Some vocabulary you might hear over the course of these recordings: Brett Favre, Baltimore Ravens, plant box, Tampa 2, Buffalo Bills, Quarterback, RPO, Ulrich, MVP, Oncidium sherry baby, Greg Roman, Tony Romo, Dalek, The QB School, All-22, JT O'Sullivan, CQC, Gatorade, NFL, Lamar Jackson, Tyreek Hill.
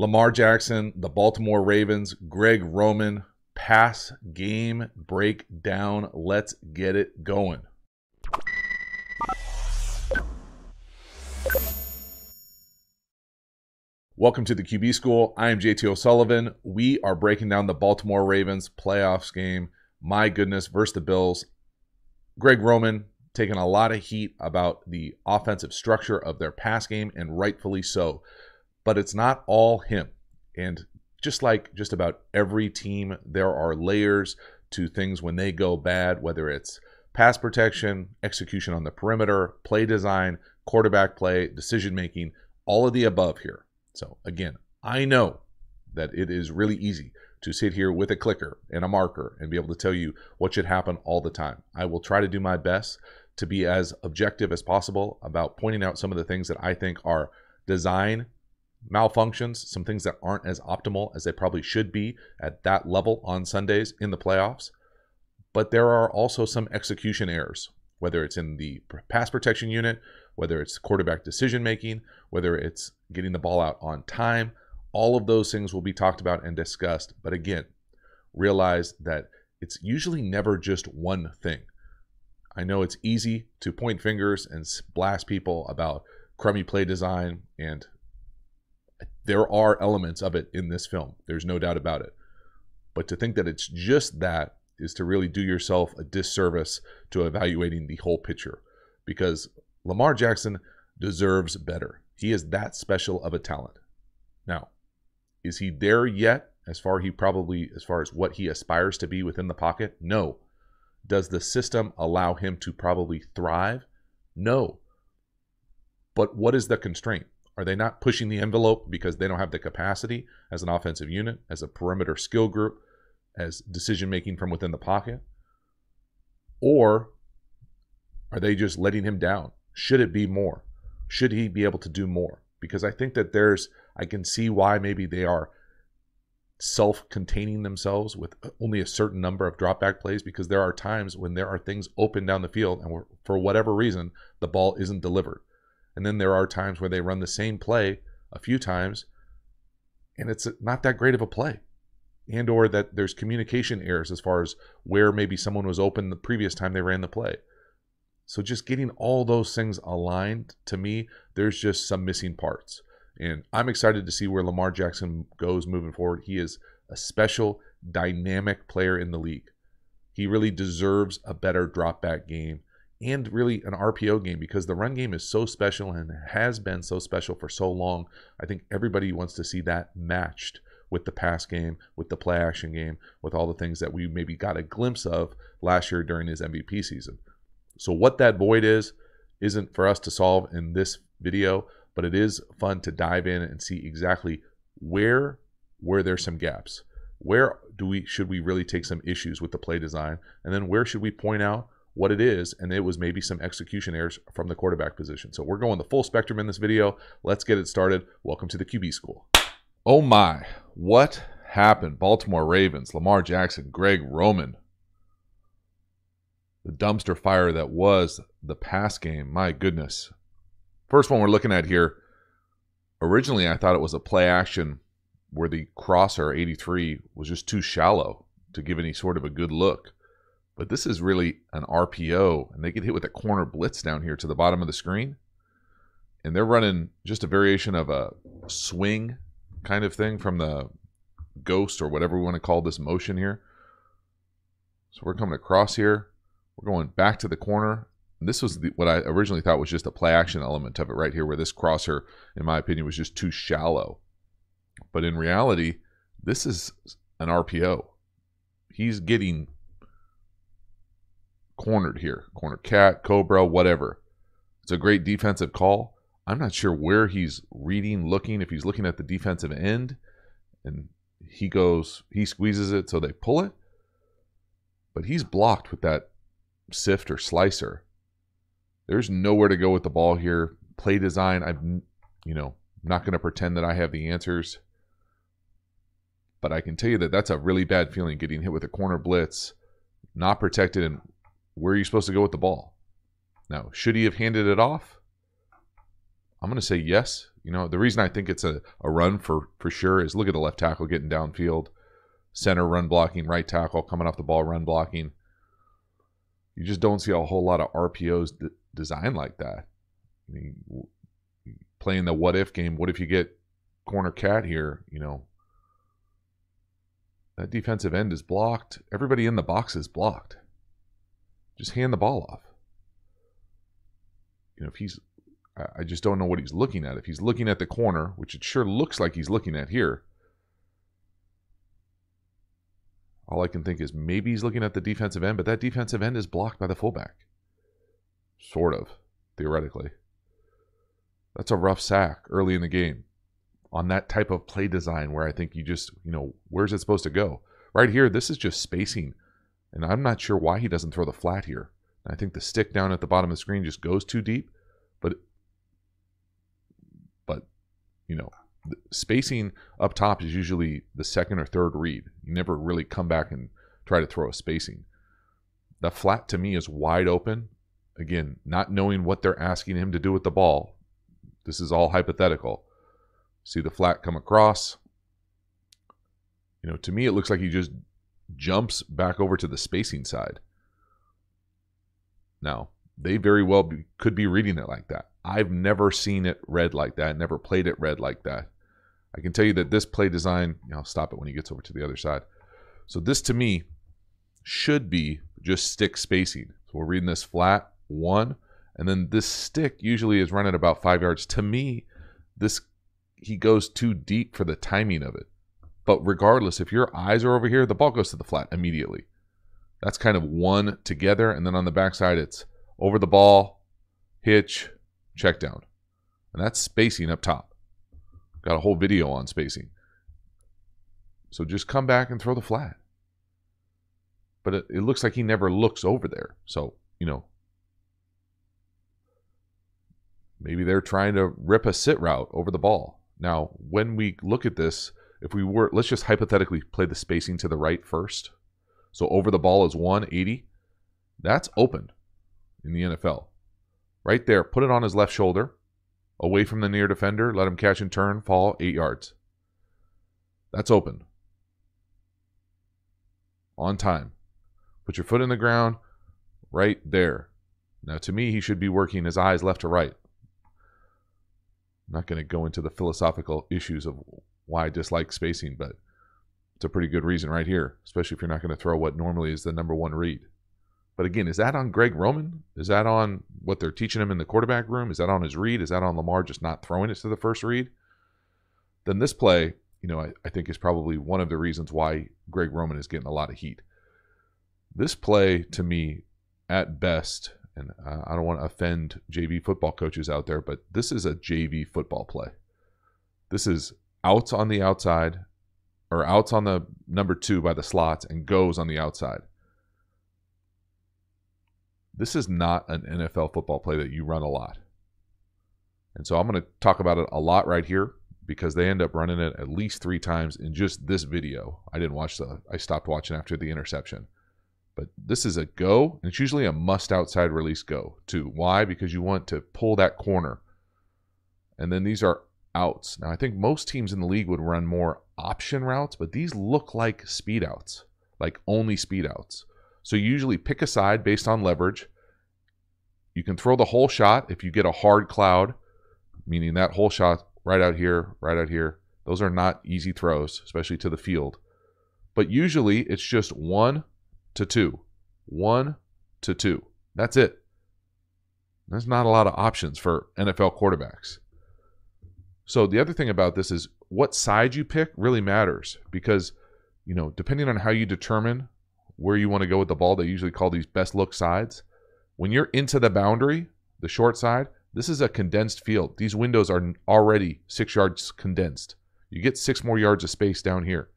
Lamar Jackson, the Baltimore Ravens, Greg Roman, pass game breakdown. Let's get it going. Welcome to the QB School. I am JT O'Sullivan. We are breaking down the Baltimore Ravens playoffs game. My goodness, versus the Bills. Greg Roman taking a lot of heat about the offensive structure of their pass game, and rightfully so. But it's not all him. And just like just about every team, there are layers to things when they go bad, whether it's pass protection, execution on the perimeter, play design, quarterback play, decision-making, all of the above here. So again, I know that it is really easy to sit here with a clicker and a marker and be able to tell you what should happen all the time. I will try to do my best to be as objective as possible about pointing out some of the things that I think are design malfunctions, some things that aren't as optimal as they probably should be at that level on Sundays in the playoffs. But there are also some execution errors, whether it's in the pass protection unit, whether it's quarterback decision-making, whether it's getting the ball out on time. All of those things will be talked about and discussed. But again, realize that it's usually never just one thing. I know it's easy to point fingers and blast people about crummy play design, and there are elements of it in this film. There's no doubt about it. But to think that it's just that is to really do yourself a disservice to evaluating the whole picture, because Lamar Jackson deserves better. He is that special of a talent. Now, is he there yet as far as what he aspires to be within the pocket? No. Does the system allow him to probably thrive? No. But what is the constraint? Are they not pushing the envelope because they don't have the capacity as an offensive unit, as a perimeter skill group, as decision-making from within the pocket? Or are they just letting him down? Should it be more? Should he be able to do more? Because I think that I can see why maybe they are self-containing themselves with only a certain number of drop-back plays, because there are times when there are things open down the field and for whatever reason, the ball isn't delivered. And then there are times where they run the same play a few times and it's not that great of a play, and or that there's communication errors as far as where maybe someone was open the previous time they ran the play. So just getting all those things aligned, to me, there's just some missing parts. And I'm excited to see where Lamar Jackson goes moving forward. He is a special, dynamic player in the league. He really deserves a better drop-back game and really an RPO game, because the run game is so special and has been so special for so long. I think everybody wants to see that matched with the pass game, with the play-action game, with all the things that we maybe got a glimpse of last year during his MVP season. So what that void is, isn't for us to solve in this video, but it is fun to dive in and see exactly where were there some gaps. Where should we really take some issues with the play design? And then where should we point out what it is? And it was maybe some execution errors from the quarterback position. So we're going the full spectrum in this video. Let's get it started. Welcome to the QB School. Oh my, what happened? Baltimore Ravens, Lamar Jackson, Greg Roman. The dumpster fire that was the pass game. My goodness. First one we're looking at here. Originally, I thought it was a play action where the crosser, 83, was just too shallow to give any sort of a good look. But this is really an RPO, and they get hit with a corner blitz down here to the bottom of the screen. And they're running just a variation of a swing kind of thing from the ghost or whatever we want to call this motion here. So we're coming across here. We're going back to the corner. And this was what I originally thought was just a play action element of it right here, where this crosser, in my opinion, was just too shallow. But in reality, this is an RPO. He's getting cornered here. Corner cat, cobra, whatever. It's a great defensive call. I'm not sure where he's reading, looking, if he's looking at the defensive end. And he squeezes it, so they pull it. But he's blocked with that sift or slicer. There's nowhere to go with the ball here. Play design, I'm not going to pretend that I have the answers, but I can tell you that that's a really bad feeling, getting hit with a corner blitz, not protected, and where are you supposed to go with the ball? Now, should he have handed it off? I'm going to say yes. You know, the reason I think it's a run for sure is look at the left tackle getting downfield, center run blocking, right tackle coming off the ball run blocking. You just don't see a whole lot of RPOs designed like that. I mean, playing the what if game, what if you get corner cat here, you know, that defensive end is blocked. Everybody in the box is blocked. Just hand the ball off. You know, if he's, I just don't know what he's looking at. If he's looking at the corner, which it sure looks like he's looking at here, all I can think is maybe he's looking at the defensive end, but that defensive end is blocked by the fullback. Sort of, theoretically. That's a rough sack early in the game on that type of play design where I think you just, you know, where's it supposed to go? Right here, this is just spacing, and I'm not sure why he doesn't throw the flat here. And I think the stick down at the bottom of the screen just goes too deep, but you know, the spacing up top is usually the second or third read. You never really come back and try to throw a spacing. The flat to me is wide open. Again, not knowing what they're asking him to do with the ball. This is all hypothetical. See the flat come across. You know, to me, it looks like he just jumps back over to the spacing side. Now, they very well could be reading it like that. I've never seen it read like that, never played it read like that. I can tell you that this play design, you know, I'll stop it when he gets over to the other side. So this, to me, should be just stick spacing. So we're reading this flat one, and then this stick usually is running about 5 yards. To me, this, he goes too deep for the timing of it. But regardless, if your eyes are over here, the ball goes to the flat immediately. That's kind of one together, and then on the backside, it's over the ball, hitch, check down. And that's spacing up top. Got a whole video on spacing. So just come back and throw the flat. But it looks like he never looks over there. So, you know, maybe they're trying to rip a sit route over the ball. Now, when we look at this, if we were, let's just hypothetically play the spacing to the right first. So over the ball is 180. That's open in the NFL. Right there, put it on his left shoulder, away from the near defender, let him catch and turn, fall 8 yards. That's open. On time. Put your foot in the ground, right there. Now, to me, he should be working his eyes left to right. I'm not going to go into the philosophical issues of why I dislike spacing, but it's a pretty good reason right here, especially if you're not going to throw what normally is the number one read. But again, is that on Greg Roman? Is that on what they're teaching him in the quarterback room? Is that on his read? Is that on Lamar just not throwing it to the first read? Then this play, you know, I think is probably one of the reasons why Greg Roman is getting a lot of heat. This play, to me, at best, and I don't want to offend JV football coaches out there, but this is a JV football play. This is outs on the outside, or outs on the number two by the slots, and goes on the outside. This is not an NFL football play that you run a lot. And so I'm going to talk about it a lot right here because they end up running it at least 3 times in just this video. I didn't watch I stopped watching after the interception. But this is a go, and it's usually a must outside release go too. Why? Because you want to pull that corner. And then these are outs. Now I think most teams in the league would run more option routes, but these look like speed outs, like only speed outs. So you usually pick a side based on leverage. You can throw the whole shot if you get a hard cloud, meaning that whole shot right out here, right out here. Those are not easy throws, especially to the field. But usually it's just 1 to 2. 1 to 2. That's it. There's not a lot of options for NFL quarterbacks. So the other thing about this is what side you pick really matters because, you know, depending on how you determine where you want to go with the ball, they usually call these best look sides. When you're into the boundary, the short side, this is a condensed field. These windows are already 6 yards condensed. You get 6 more yards of space down here.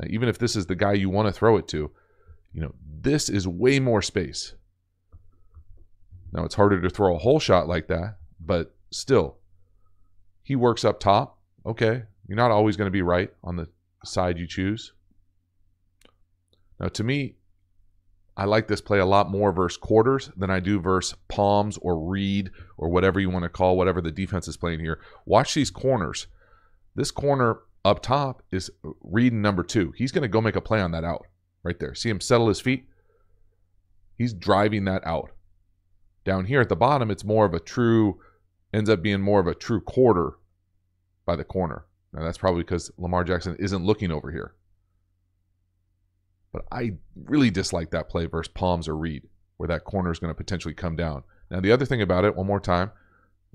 Now, even if this is the guy you want to throw it to, you know, this is way more space. Now, it's harder to throw a whole shot like that, but still, he works up top. Okay, you're not always going to be right on the side you choose. Now, to me, I like this play a lot more versus quarters than I do versus palms or read or whatever you want to call whatever the defense is playing here. Watch these corners. This corner up top is reading number two. He's going to go make a play on that out right there. See him settle his feet? He's driving that out. Down here at the bottom, it's more of a true, ends up being more of a true quarter by the corner. Now that's probably because Lamar Jackson isn't looking over here. But I really dislike that play versus palms or read, where that corner is going to potentially come down. Now, the other thing about it, one more time,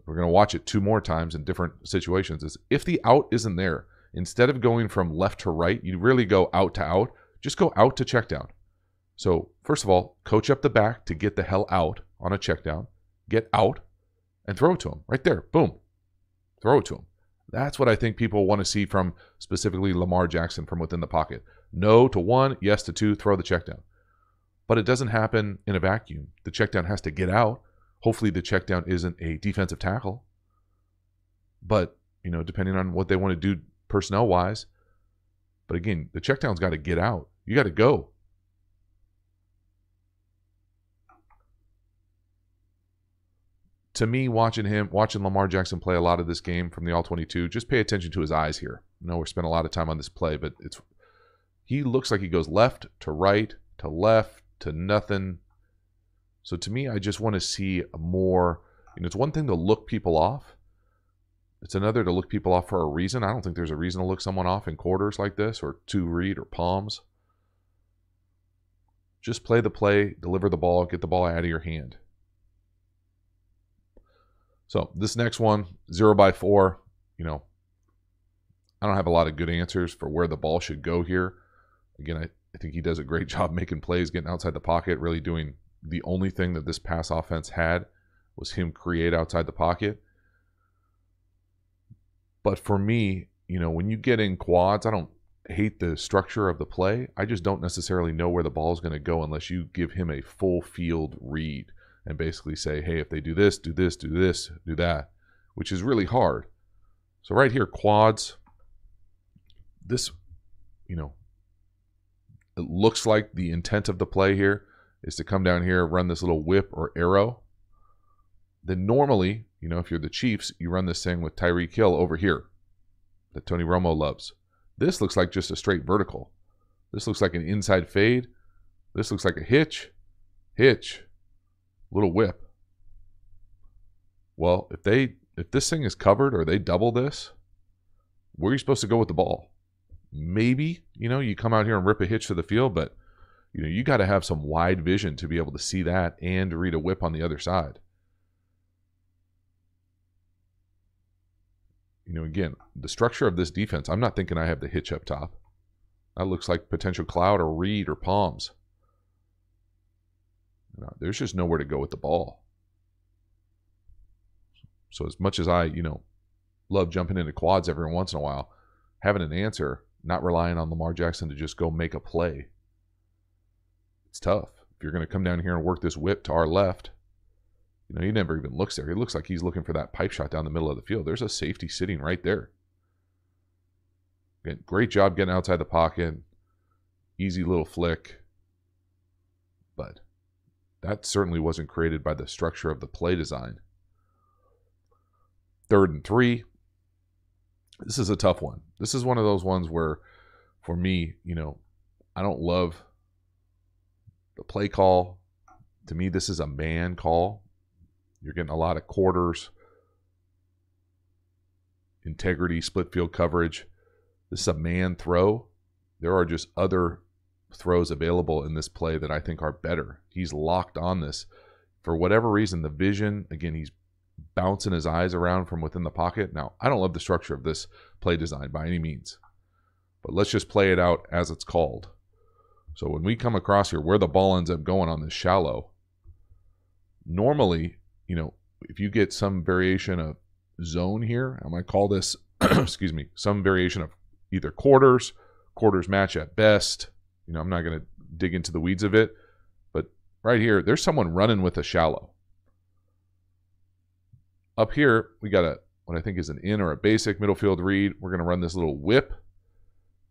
we're going to watch it two more times in different situations, is if the out isn't there, instead of going from left to right, you really go out to out, just go out to check down. So, first of all, coach up the back to get the hell out on a check down, get out, and throw it to him. Right there, boom, throw it to him. That's what I think people want to see from specifically Lamar Jackson from within the pocket. No to one, yes to two, throw the check down. But it doesn't happen in a vacuum. The check down has to get out. Hopefully the check down isn't a defensive tackle. But, you know, depending on what they want to do personnel-wise. But again, the check down's got to get out. You got to go. To me, watching Lamar Jackson play a lot of this game from the All-22, just pay attention to his eyes here. I know we're spending a lot of time on this play, but it's... He looks like he goes left to right to left to nothing. So to me, I just want to see more. You know, it's one thing to look people off. It's another to look people off for a reason. I don't think there's a reason to look someone off in quarters like this or two read or palms. Just play the play, deliver the ball, get the ball out of your hand. So this next one, 0-4, you know, I don't have a lot of good answers for where the ball should go here. Again, I think he does a great job making plays, getting outside the pocket, really doing the only thing that this pass offense had was him create outside the pocket. But for me, you know, when you get in quads, I don't hate the structure of the play. I just don't necessarily know where the ball is going to go unless you give him a full field read and basically say, hey, if they do this, do this, do this, do that, which is really hard. So right here, quads, this, you know, it looks like the intent of the play here is to come down here, run this little whip or arrow. Then normally, you know, if you're the Chiefs, you run this thing with Tyreek Hill over here that Tony Romo loves. This looks like just a straight vertical. This looks like an inside fade. This looks like a hitch, little whip. Well, if this thing is covered or they double this, where are you supposed to go with the ball? Maybe, you know, you come out here and rip a hitch to the field, but, you know, you got to have some wide vision to be able to see that and read a whip on the other side. You know, again, the structure of this defense, I'm not thinking I have the hitch up top. That looks like potential cloud or read or palms. No, there's just nowhere to go with the ball. So as much as I, you know, love jumping into quads every once in a while, having an answer, not relying on Lamar Jackson to just go make a play. It's tough. If you're going to come down here and work this whip to our left, you know, he never even looks there. It looks like he's looking for that pipe shot down the middle of the field. There's a safety sitting right there. Again, great job getting outside the pocket. Easy little flick. But that certainly wasn't created by the structure of the play design. 3rd and 3. This is a tough one. This is one of those ones where, for me, you know, I don't love the play call. To me, this is a man call. You're getting a lot of quarters, integrity, split field coverage. This is a man throw. There are just other throws available in this play that I think are better. He's locked on this. For whatever reason, the vision, again, he's bouncing his eyes around from within the pocket. Now, I don't love the structure of this play design by any means, but let's just play it out as it's called. So when we come across here, where the ball ends up going on this shallow, normally, you know, if you get some variation of zone here, I might call this, excuse me, some variation of either quarters match at best. You know, I'm not going to dig into the weeds of it, but right here, there's someone running with a shallow. Up here, we got what I think is an in or a basic middle field read. We're going to run this little whip,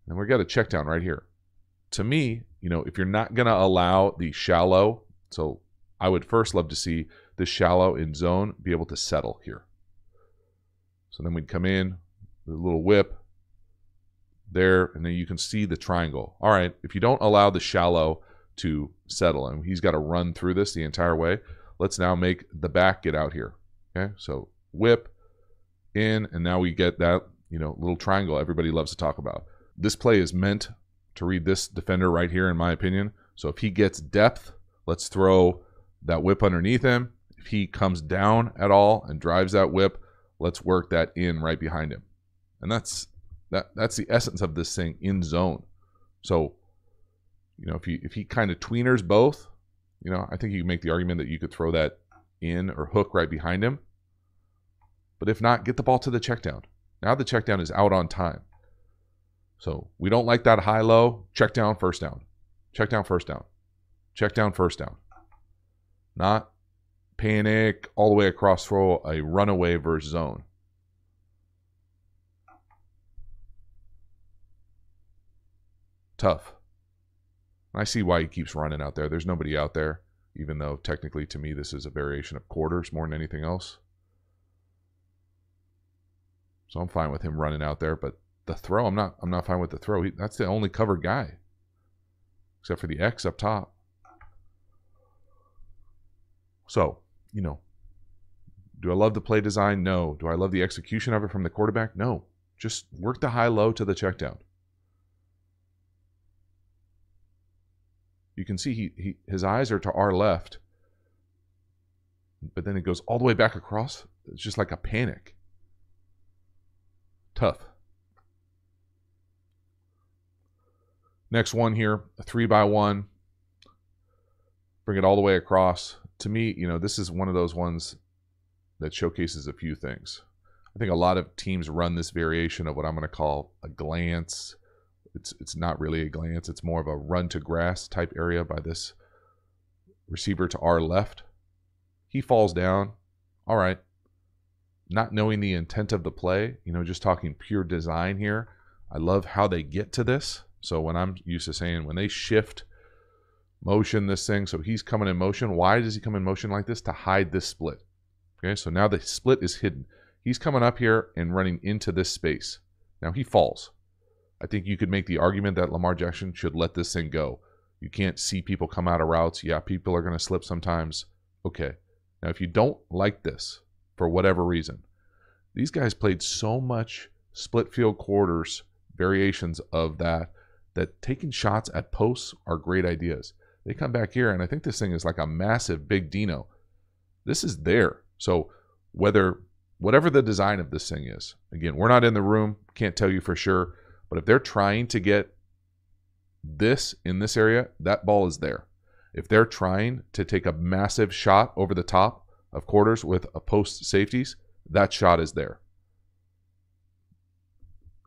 and we got a check down right here. To me, you know, if you're not going to allow the shallow, so I would first love to see the shallow in zone be able to settle here. So then we'd come in with a little whip there, and then you can see the triangle. All right, if you don't allow the shallow to settle, and he's got to run through this the entire way, let's now make the back get out here. Okay, so whip in, and now we get that, you know, little triangle everybody loves to talk about. This play is meant to read this defender right here, in my opinion. So if he gets depth, let's throw that whip underneath him. If he comes down at all and drives that whip, let's work that in right behind him. And that's the essence of this thing in zone. So, you know, if he kind of tweeners both, you know, I think you can make the argument that you could throw that in or hook right behind him. But if not, get the ball to the check down. Now the check down is out on time. So we don't like that high-low. Check down, first down. Check down, first down. Check down, first down. Not panic all the way across, throw a runaway versus zone. Tough. I see why he keeps running out there. There's nobody out there, even though technically to me this is a variation of quarters more than anything else. So I'm fine with him running out there, but the throw, I'm not fine with the throw. That's the only covered guy, except for the X up top. So, you know, do I love the play design? No. Do I love the execution of it from the quarterback? No. Just work the high-low to the check down. You can see his eyes are to our left, but then it goes all the way back across. It's just like a panic. Tough. Next one here, a 3-by-1. Bring it all the way across. To me, you know, this is one of those ones that showcases a few things. I think a lot of teams run this variation of what I'm going to call a glance. It's not really a glance. It's more of a run to grass type area by this receiver to our left. He falls down. All right. Not knowing the intent of the play, you know, just talking pure design here. I love how they get to this. So when I'm used to saying when they shift motion this thing, so he's coming in motion. Why does he come in motion like this? To hide this split. Okay, so now the split is hidden. He's coming up here and running into this space. Now he falls. I think you could make the argument that Lamar Jackson should let this thing go. You can't see people come out of routes. Yeah, people are going to slip sometimes. Okay. Now, if you don't like this for whatever reason, these guys played so much split field quarters, variations of that taking shots at posts are great ideas. They come back here, and I think this thing is like a massive big dino. This is there. So whatever the design of this thing is, again, we're not in the room. Can't tell you for sure. But if they're trying to get this in this area, that ball is there. If they're trying to take a massive shot over the top of quarters with a post safeties, that shot is there.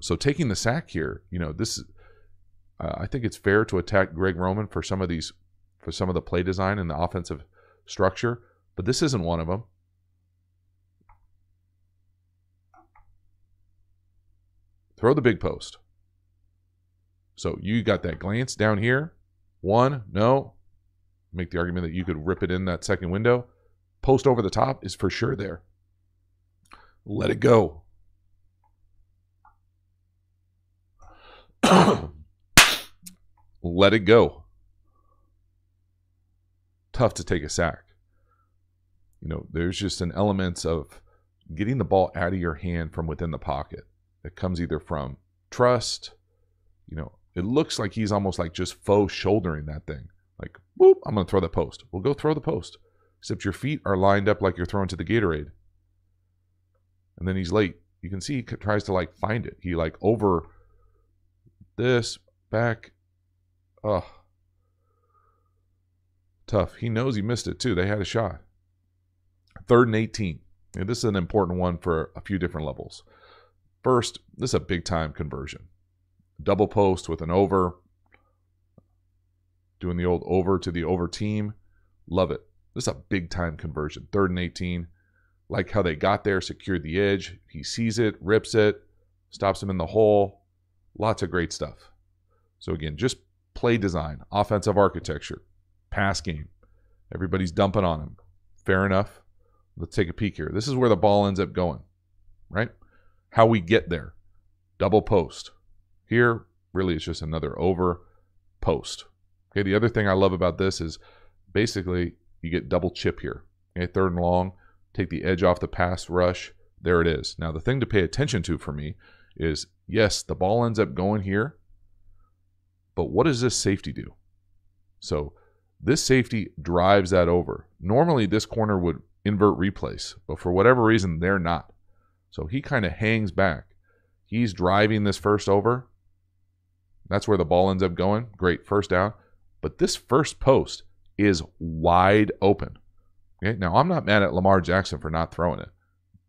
So taking the sack here, you know, this I think it's fair to attack Greg Roman for some of these, for some of the play design and the offensive structure, but this isn't one of them. Throw the big post. So you got that glance down here. One, no. Make the argument that you could rip it in that second window. Post over the top is for sure there. Let it go. Let it go. Tough to take a sack. You know, there's just an element of getting the ball out of your hand from within the pocket. That comes either from trust, you know, it looks like he's almost like just faux shouldering that thing. Like, whoop, I'm going to throw the post. Well, go throw the post. Except your feet are lined up like you're throwing to the Gatorade. And then he's late. You can see he tries to like find it. He like over this, back. Oh, tough. He knows he missed it too. They had a shot. 3rd and 18. And this is an important one for a few different levels. First, this is a big-time conversion. Double post with an over. Doing the old over to the over team. Love it. This is a big-time conversion. 3rd and 18. Like how they got there, secured the edge. He sees it, rips it, stops him in the hole. Lots of great stuff. So, again, just play design, offensive architecture, pass game. Everybody's dumping on him. Fair enough. Let's take a peek here. This is where the ball ends up going, right? How we get there. Double post. Here, really, it's just another over post. Okay, the other thing I love about this is basically you get double chip here. Okay, third and long, take the edge off the pass rush. There it is. Now, the thing to pay attention to for me is, yes, the ball ends up going here, but what does this safety do? So this safety drives that over. Normally, this corner would invert replace, but for whatever reason, they're not. So he kind of hangs back. He's driving this first over. That's where the ball ends up going. Great, first down. But this first post is wide open. Okay? Now, I'm not mad at Lamar Jackson for not throwing it.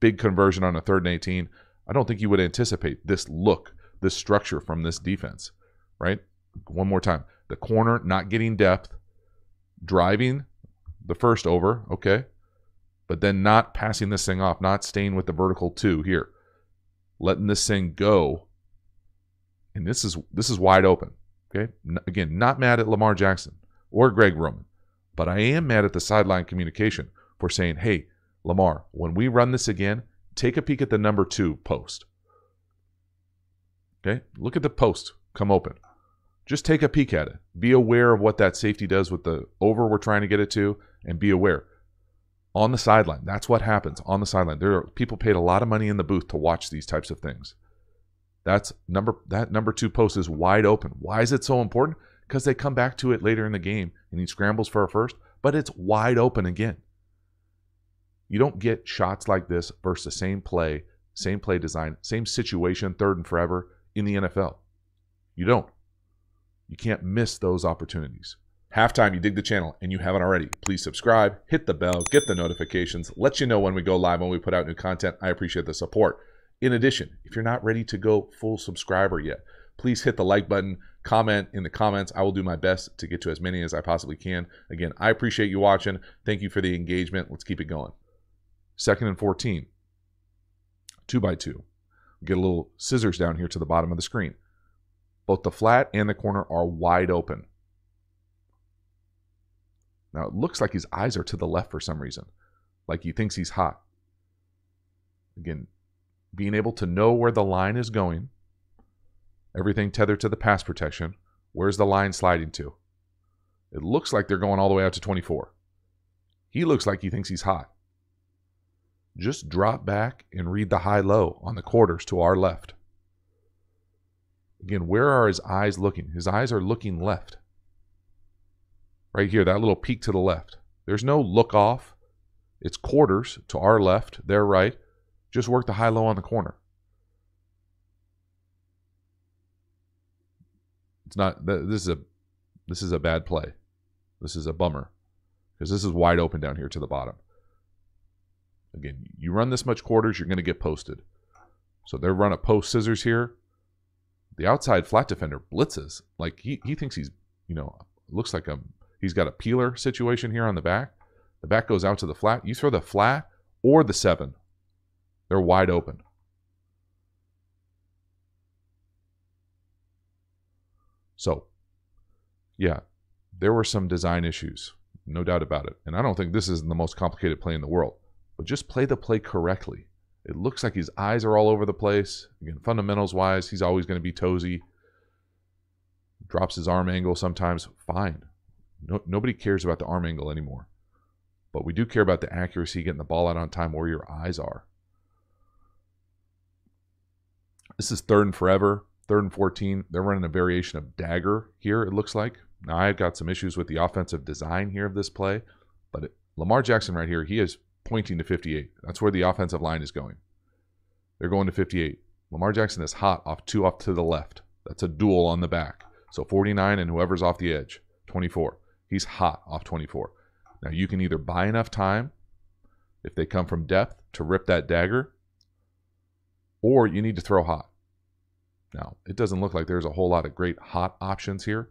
Big conversion on a 3rd and 18. I don't think you would anticipate this look, this structure from this defense, right? One more time. The corner not getting depth, driving the first over, okay, but then not passing this thing off, not staying with the vertical two here, letting this thing go, and this is wide open, okay? Again, not mad at Lamar Jackson or Greg Roman, but I am mad at the sideline communication for saying, hey, Lamar, when we run this again, take a peek at the number 2 post. Okay? Look at the post come open. Just take a peek at it. Be aware of what that safety does with the over we're trying to get it to, and be aware. On the sideline, that's what happens on the sideline. There are people paid a lot of money in the booth to watch these types of things. That number 2 post is wide open. Why is it so important? Because they come back to it later in the game and he scrambles for a first, but it's wide open again. You don't get shots like this versus the same play design, same situation, 3rd and forever in the NFL. You don't. You can't miss those opportunities. Halftime, you dig the channel, and you haven't already. Please subscribe, hit the bell, get the notifications, let you know when we go live, when we put out new content. I appreciate the support. In addition, if you're not ready to go full subscriber yet, please hit the like button, comment in the comments. I will do my best to get to as many as I possibly can. Again, I appreciate you watching. Thank you for the engagement. Let's keep it going. 2nd and 14, 2x2. We get a little scissors down here to the bottom of the screen. Both the flat and the corner are wide open. Now it looks like his eyes are to the left for some reason, like he thinks he's hot. Again, being able to know where the line is going, everything tethered to the pass protection, where's the line sliding to? It looks like they're going all the way out to 24. He looks like he thinks he's hot. Just drop back and read the high-low on the quarters to our left. Again, where are his eyes looking? His eyes are looking left. Right here, that little peek to the left. There's no look off. It's quarters to our left, their right. Just work the high-low on the corner. It's not. This is a bad play. This is a bummer because this is wide open down here to the bottom. Again, you run this much quarters, you're going to get posted. So they run a post scissors here. The outside flat defender blitzes. Like he thinks he's, you know, looks like he's got a peeler situation here on the back. The back goes out to the flat. You throw the flat or the 7. They're wide open. So, yeah, there were some design issues. No doubt about it. And I don't think this is the most complicated play in the world. But just play the play correctly. It looks like his eyes are all over the place. Again, fundamentals-wise, he's always going to be toesy. Drops his arm angle sometimes. Fine. No, nobody cares about the arm angle anymore. But we do care about the accuracy, getting the ball out on time, where your eyes are. This is 3rd and forever, 3rd and 14. They're running a variation of dagger here, it looks like. Now, I've got some issues with the offensive design here of this play. But Lamar Jackson right here, he is pointing to 58. That's where the offensive line is going. They're going to 58. Lamar Jackson is hot off 2 off to the left. That's a duel on the back. So 49 and whoever's off the edge, 24. He's hot off 24. Now you can either buy enough time if they come from depth to rip that dagger, or you need to throw hot. Now, it doesn't look like there's a whole lot of great hot options here,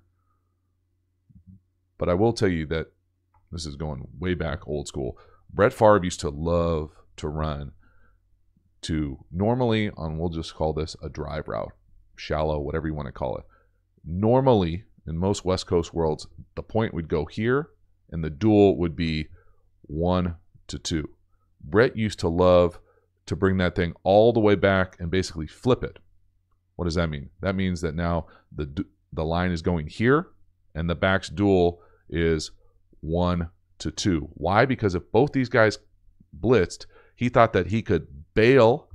but I will tell you that this is going way back old school. Brett Favre used to love to run to normally on, we'll just call this a drive route, shallow, whatever you want to call it. Normally, In most West Coast worlds, the point would go here, and the duel would be 1 to 2. Brett used to love to bring that thing all the way back and basically flip it. What does that mean? That means that now the line is going here, and the back's duel is 1 to 2. Why? Because if both these guys blitzed, he thought that he could bail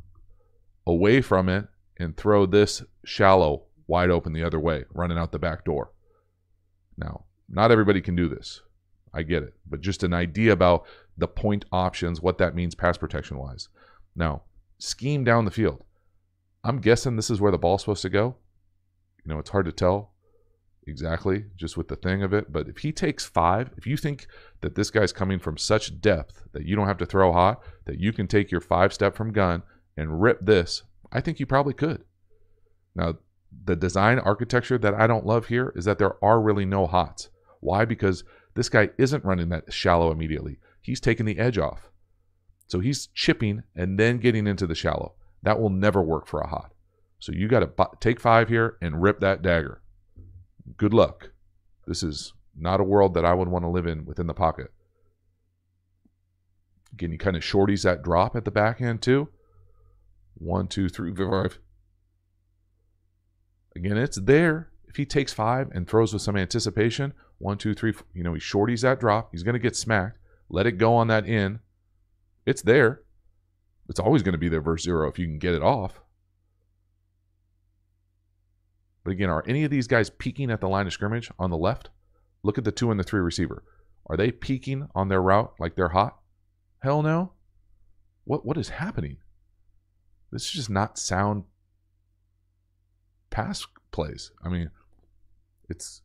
away from it and throw this shallow wide open the other way, running out the back door. Now, not everybody can do this. I get it. But just an idea about the point options, what that means pass protection-wise. Now, scheme down the field. I'm guessing this is where the ball's supposed to go. You know, it's hard to tell exactly just with the thing of it. But if he takes 5, if you think that this guy's coming from such depth that you don't have to throw hot, that you can take your 5-step from gun and rip this, I think you probably could. Now, the design architecture that I don't love here is that there are really no hots. Why? Because this guy isn't running that shallow immediately. He's taking the edge off. So he's chipping and then getting into the shallow. That will never work for a hot. So you got to take 5 here and rip that dagger. Good luck. This is not a world that I would want to live in within the pocket. Again, you kind of shorties that drop at the back end too. 1, 2, 3, 4, 5. Again, it's there. If he takes 5 and throws with some anticipation, 1, 2, 3, 4, you know, he shorties that drop. He's going to get smacked. Let it go on that in. It's there. It's always going to be there versus 0 if you can get it off. But again, are any of these guys peeking at the line of scrimmage on the left? Look at the 2 and the 3 receiver. Are they peeking on their route like they're hot? Hell no. What is happening? This is just not sound pass plays. I mean, it's...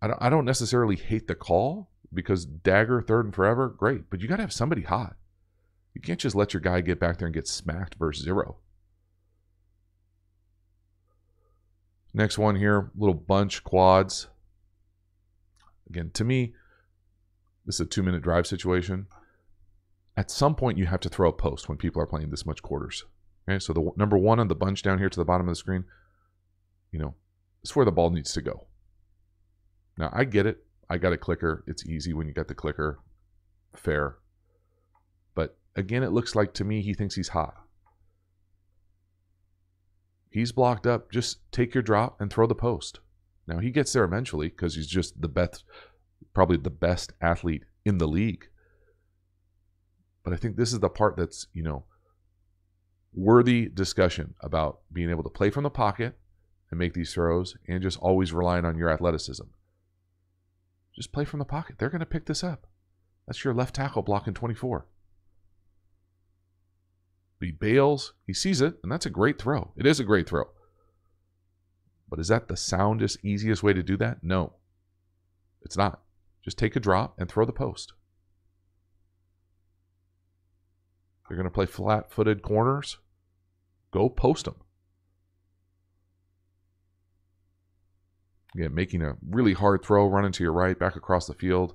I don't necessarily hate the call because dagger 3rd and forever, great. But you got to have somebody hot. You can't just let your guy get back there and get smacked versus 0. Next one here, little bunch quads. Again, to me, this is a 2-minute drive situation. At some point, you have to throw a post when people are playing this much quarters. Okay, so the number 1 on the bunch down here to the bottom of the screen, you know, it's where the ball needs to go. Now, I get it. I got a clicker. It's easy when you got the clicker. Fair. But again, it looks like to me he thinks he's hot. He's blocked up. Just take your drop and throw the post. Now, he gets there eventually because he's just the best, probably the best athlete in the league. But I think this is the part that's, you know, worthy discussion about being able to play from the pocket and make these throws and just always relying on your athleticism. Just play from the pocket. They're going to pick this up. That's your left tackle blocking 24. He bails. He sees it, and that's a great throw. It is a great throw. But is that the soundest, easiest way to do that? No. It's not. Just take a drop and throw the post. They're going to play flat-footed corners. Go post them. Again, making a really hard throw, running to your right, back across the field.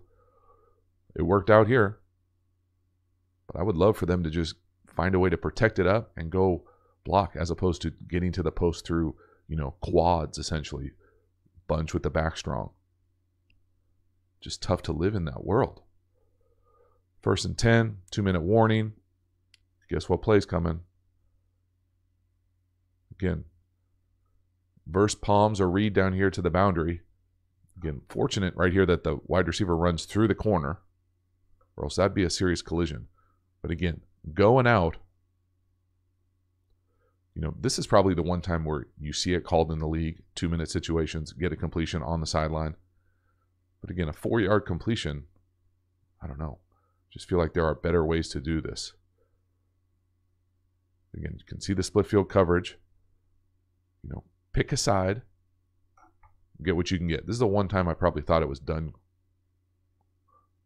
It worked out here. But I would love for them to just find a way to protect it up and go block as opposed to getting to the post through, you know, quads essentially. Bunch with the back strong. Just tough to live in that world. 1st and 10, 2-minute warning. Guess what play's coming? Again, verse palms or read down here to the boundary. Again, fortunate right here that the wide receiver runs through the corner, or else that'd be a serious collision. But again, going out, you know, this is probably the one time where you see it called in the league, 2-minute situations, get a completion on the sideline. But again, a 4-yard completion, I don't know. Just feel like there are better ways to do this. Again, you can see the split field coverage. You know, pick a side, get what you can get. This is the one time I probably thought it was done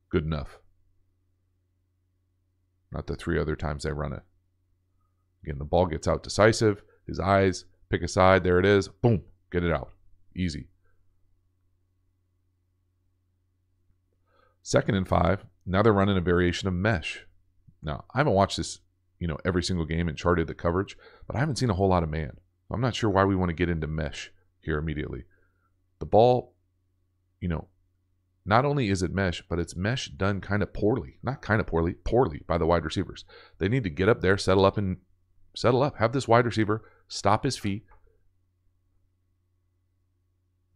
good enough. Not the 3 other times they run it. Again, the ball gets out decisive. His eyes, pick a side. There it is. Boom. Get it out. Easy. 2nd and 5. Now they're running a variation of mesh. Now, I haven't watched this, you know, every single game and charted the coverage, but I haven't seen a whole lot of man. I'm not sure why we want to get into mesh here immediately. The ball, you know, not only is it mesh, but it's mesh done kind of poorly. Not kind of poorly, poorly by the wide receivers. They need to get up there, settle up. Have this wide receiver stop his feet.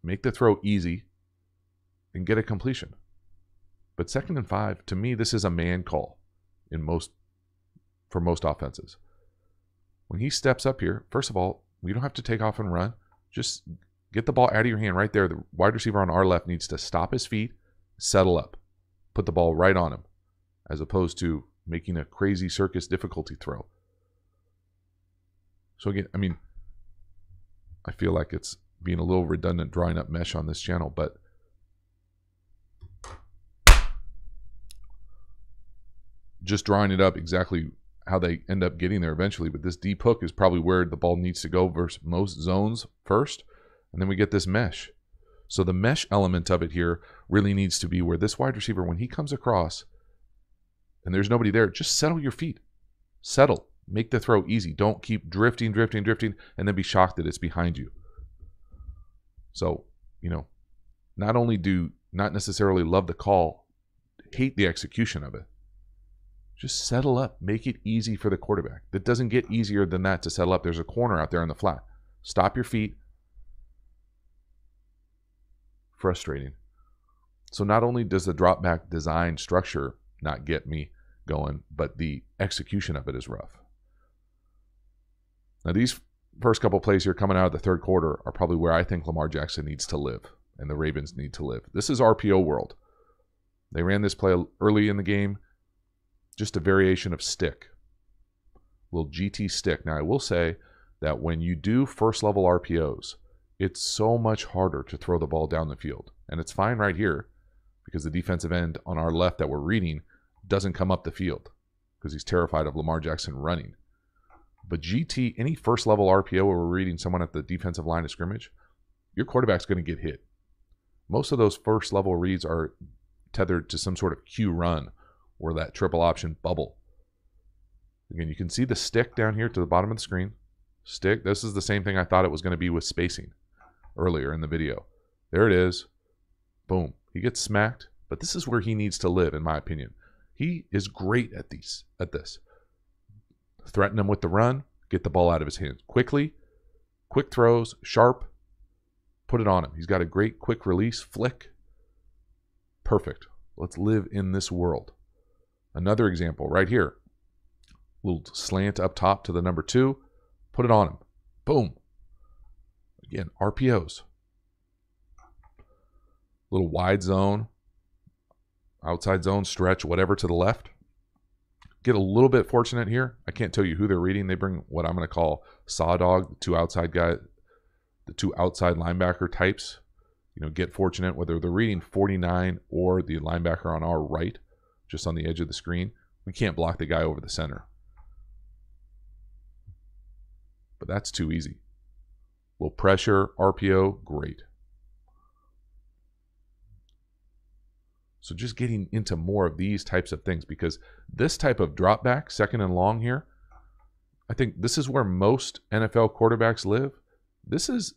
Make the throw easy and get a completion. But 2nd and 5, to me, this is a man call in for most offenses. When he steps up here, first of all, we don't have to take off and run. Just get the ball out of your hand right there. The wide receiver on our left needs to stop his feet, settle up, put the ball right on him, as opposed to making a crazy circus difficulty throw. So again, I mean, I feel like it's being a little redundant drawing up mesh on this channel, but just drawing it up exactly how they end up getting there eventually. But this deep hook is probably where the ball needs to go versus most zones first. And then we get this mesh. So the mesh element of it here really needs to be where this wide receiver, when he comes across and there's nobody there, just settle your feet. Settle. Make the throw easy. Don't keep drifting, and then be shocked that it's behind you. So, you know, not only do not necessarily love the call, hate the execution of it. Just settle up. Make it easy for the quarterback. That doesn't get easier than that to settle up. There's a corner out there on the flat. Stop your feet. Frustrating. So not only does the drop back design structure not get me going, but the execution of it is rough. Now these first couple plays here coming out of the 3rd quarter are probably where I think Lamar Jackson needs to live and the Ravens need to live. This is RPO world. They ran this play early in the game, just a variation of stick, little GT stick. Now I will say that when you do first level RPOs, it's so much harder to throw the ball down the field. And it's fine right here because the defensive end on our left that we're reading doesn't come up the field because he's terrified of Lamar Jackson running. But GT, any first level RPO where we're reading someone at the defensive line of scrimmage, your quarterback's going to get hit. Most of those first level reads are tethered to some sort of Q run or that triple option bubble. Again, you can see the stick down here to the bottom of the screen. Stick, this is the same thing I thought it was going to be with spacing earlier in the video. There it is. Boom. He gets smacked, but this is where he needs to live, in my opinion. He is great at these, at this. Threaten him with the run, get the ball out of his hands quickly, quick throws, sharp, put it on him. He's got a great quick release, flick. Perfect. Let's live in this world. Another example right here. Little slant up top to the number 2, put it on him. Boom. Again, RPOs. Little wide zone, outside zone, stretch, whatever to the left. Get a little bit fortunate here. I can't tell you who they're reading. They bring what I'm going to call saw dog, the two outside linebacker types. You know, get fortunate whether they're reading 49 or the linebacker on our right, just on the edge of the screen. We can't block the guy over the center. But that's too easy. Little pressure, RPO, great. So just getting into more of these types of things, because this type of drop back, 2nd and long here, I think this is where most NFL quarterbacks live. This is,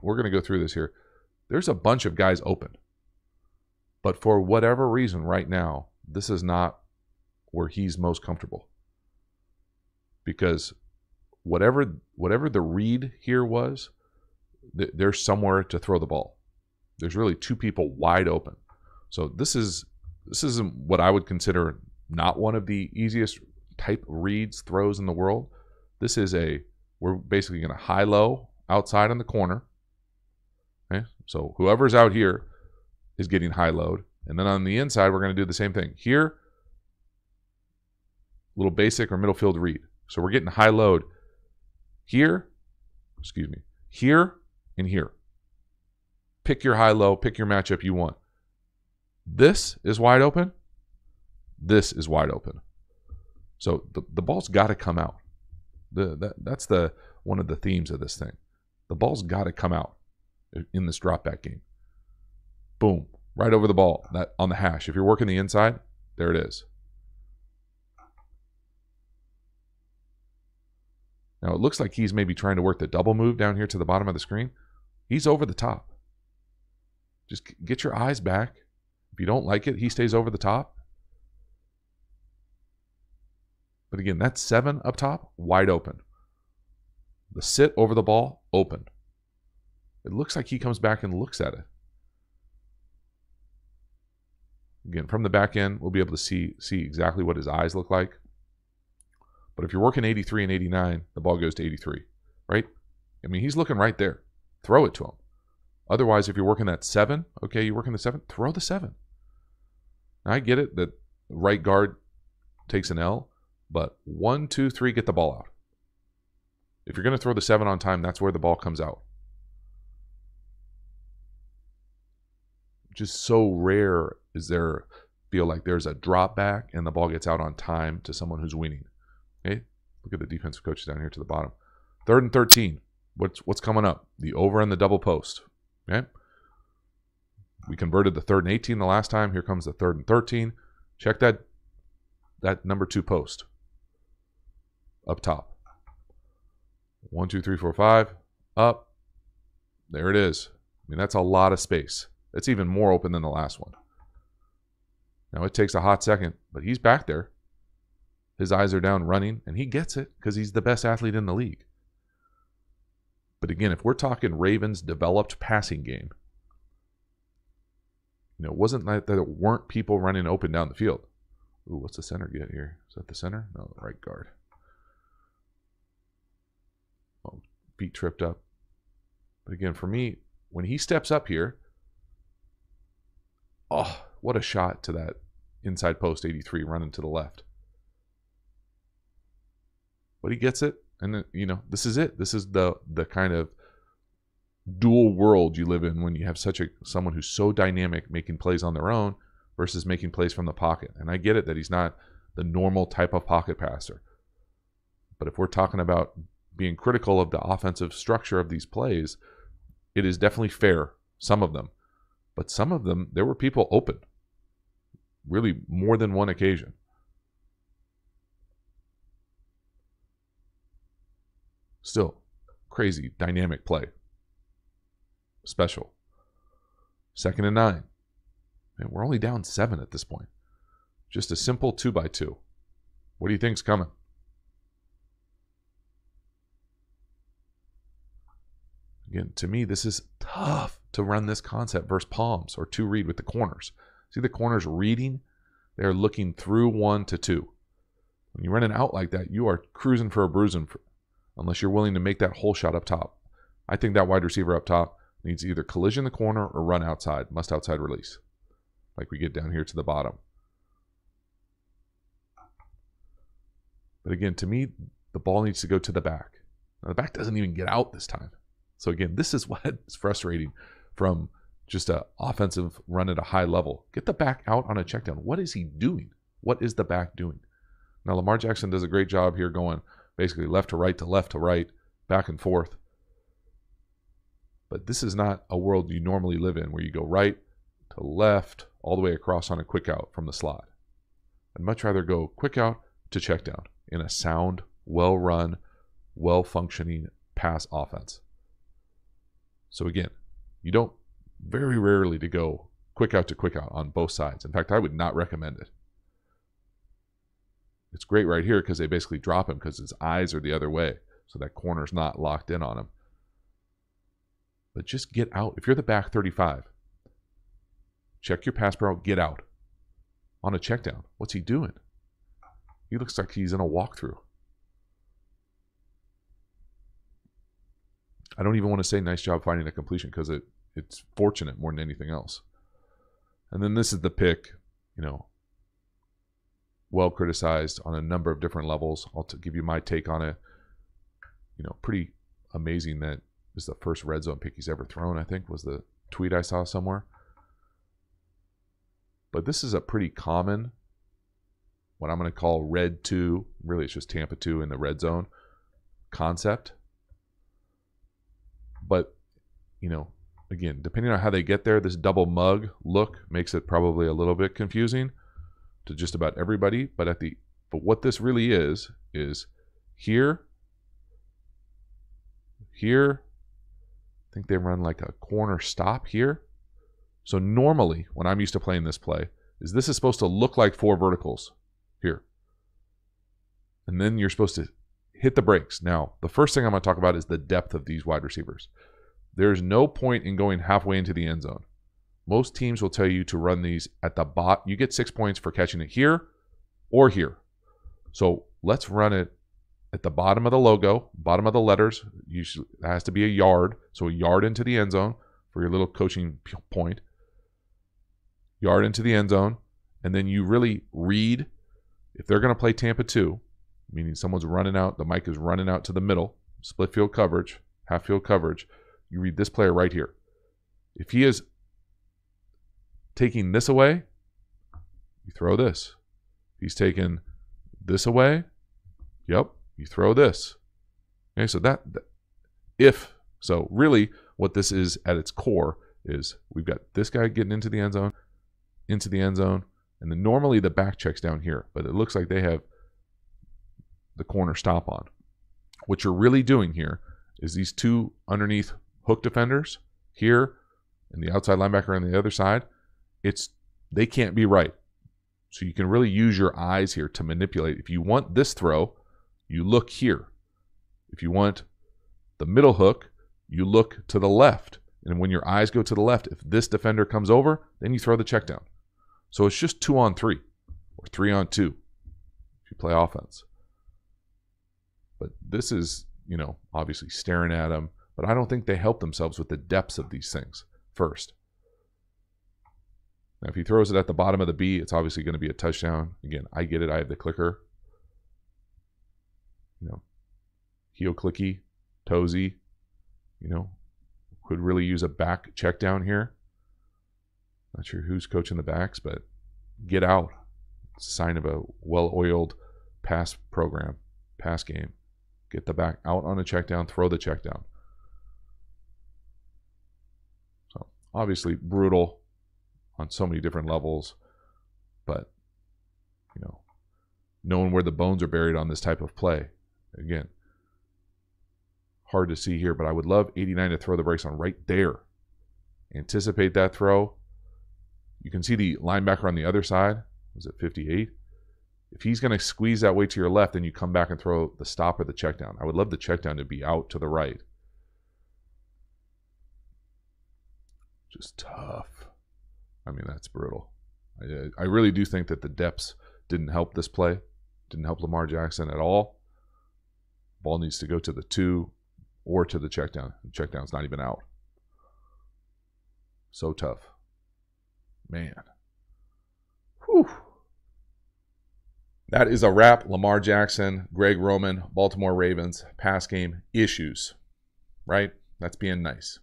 we're going to go through this here. There's a bunch of guys open. But for whatever reason right now, this is not where he's most comfortable. Because whatever the read here was, there's somewhere to throw the ball. There's really 2 people wide open. So this isn't what I would consider not one of the easiest type reads, throws in the world. This is a, we're basically going to high-low outside on the corner. Okay? So whoever's out here is getting high-lowed. And then on the inside, we're going to do the same thing. Here, little basic or middle field read. So we're getting high-lowed. Here, excuse me, here and here. Pick your high-low, pick your matchup you want. This is wide open. This is wide open. So the ball's got to come out. That's one of the themes of this thing. The ball's got to come out in this drop-back game. Boom, right over the ball, that on the hash. If you're working the inside, there it is. Now, it looks like he's maybe trying to work the double move down here to the bottom of the screen. He's over the top. Just get your eyes back. If you don't like it, he stays over the top. But again, that's 7 up top, wide open. The sit over the ball, open. It looks like he comes back and looks at it. Again, from the back end, we'll be able to see exactly what his eyes look like. But if you're working 83 and 89, the ball goes to 83, right? I mean, he's looking right there. Throw it to him. Otherwise, if you're working that 7, okay, you're working the 7, throw the 7. Now, I get it that right guard takes an L, but 1, 2, 3, get the ball out. If you're going to throw the 7 on time, that's where the ball comes out. Just so rare is there, feel like there's a drop back and the ball gets out on time to someone who's winning. Okay, look at the defensive coaches down here to the bottom. 3rd and 13. What's coming up? The over and the double post. Okay, we converted the 3rd and 18 the last time. Here comes the 3rd and 13. Check that number 2 post up top. 1, 2, 3, 4, 5 up. There it is. I mean, that's a lot of space. That's even more open than the last one. Now it takes a hot second, but he's back there. His eyes are down running, and he gets it because he's the best athlete in the league. But again, if we're talking Ravens developed passing game, you know, it wasn't like there weren't people running open down the field. Ooh, what's the center get here? Is that the center? No, the right guard. Oh, feet tripped up. But again, for me, when he steps up here, oh, what a shot to that inside post 83 running to the left. But he gets it, and then, you know, this is it. This is the kind of dual world you live in when you have such someone who's so dynamic, making plays on their own versus making plays from the pocket. And I get it that he's not the normal type of pocket passer. But if we're talking about being critical of the offensive structure of these plays, it is definitely fair, some of them. But some of them, there were people open. Really, more than one occasion. Still, crazy, dynamic play. Special. 2nd and 9. And we're only down 7 at this point. Just a simple 2x2. What do you think's coming? Again, to me, this is tough to run this concept versus palms or two read with the corners. See the corners reading? They're looking through 1 to 2. When you run an out like that, you are cruising for a bruising unless you're willing to make that whole shot up top. I think that wide receiver up top needs to either collision the corner or run outside, must outside release, like we get down here to the bottom. But again, to me, the ball needs to go to the back. Now, the back doesn't even get out this time. So again, this is what is frustrating from just an offensive run at a high level. Get the back out on a check down. What is he doing? What is the back doing? Now, Lamar Jackson does a great job here going basically left to right to left to right, back and forth. But this is not a world you normally live in where you go right to left all the way across on a quick out from the slot. I'd much rather go quick out to check down in a sound, well-run, well-functioning pass offense. So again, you don't very rarely to go quick out to quick out on both sides. In fact, I would not recommend it. It's great right here because they basically drop him because his eyes are the other way. So that corner's not locked in on him. But just get out. If you're the back 35, check your pass barrel, get out. On a check down, what's he doing? He looks like he's in a walkthrough. I don't even want to say nice job finding a completion because it's fortunate more than anything else. And then this is the pick, you know, well criticized on a number of different levels. I'll give you my take on it. You know, pretty amazing that it's the first red zone pick he's ever thrown, I think, was the tweet I saw somewhere. But this is a pretty common, what I'm going to call red 2, really it's just Tampa 2 in the red zone concept. But, you know, again, depending on how they get there, this double mug look makes it probably a little bit confusing to just about everybody. But but what this really is here, I think they run like a corner stop here. So normally, when I'm used to playing this play, is this is supposed to look like four verticals here. And then you're supposed to hit the brakes. Now, the first thing I'm going to talk about is the depth of these wide receivers. There's no point in going halfway into the end zone. Most teams will tell you to run these at the bot. You get 6 points for catching it here or here. So let's run it at the bottom of the logo, bottom of the letters. Usually it has to be a yard. So a yard into the end zone for your little coaching point. Yard into the end zone. And then you really read. If they're going to play Tampa 2, meaning someone's running out, the mic is running out to the middle, split field coverage, half field coverage, you read this player right here. If he is taking this away, you throw this. If he's taking this away, yep, you throw this. Okay, so so really what this is at its core is we've got this guy getting into the end zone, and then normally the back check's down here, but it looks like they have the corner stop on. What you're really doing here is these two underneath hook defenders here and the outside linebacker on the other side, they can't be right. So you can really use your eyes here to manipulate. If you want this throw, you look here. If you want the middle hook, you look to the left. And when your eyes go to the left, if this defender comes over, then you throw the check down. So it's just 2 on 3 or 3 on 2 if you play offense. But this is, obviously staring at them. But I don't think they help themselves with the depths of these things first. Now, if he throws it at the bottom of the B, it's obviously going to be a touchdown. Again, I get it. I have the clicker. Heel clicky, toesy, could really use a back check down here. Not sure who's coaching the backs, but get out. It's a sign of a well-oiled pass program, pass game. Get the back out on a check down, throw the check down. So obviously brutal on so many different levels, but knowing where the bones are buried on this type of play. Again, hard to see here, but I would love 89 to throw the brakes on right there. Anticipate that throw. You can see the linebacker on the other side. Was it 58? If he's going to squeeze that way to your left, then you come back and throw the stop or the check down. I would love the check down to be out to the right. Just tough. I mean, that's brutal. I really do think that the depths didn't help this play. Didn't help Lamar Jackson at all. Ball needs to go to the 2 or to the check down. The check down's not even out. So tough. Man. Whew. That is a wrap. Lamar Jackson, Greg Roman, Baltimore Ravens, pass game issues, right? That's being nice.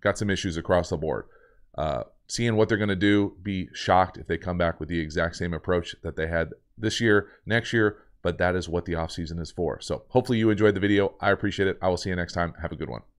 Got some issues across the board. Seeing what they're going to do, be shocked if they come back with the exact same approach that they had this year, next year, but that is what the offseason is for. So hopefully you enjoyed the video. I appreciate it. I will see you next time. Have a good one.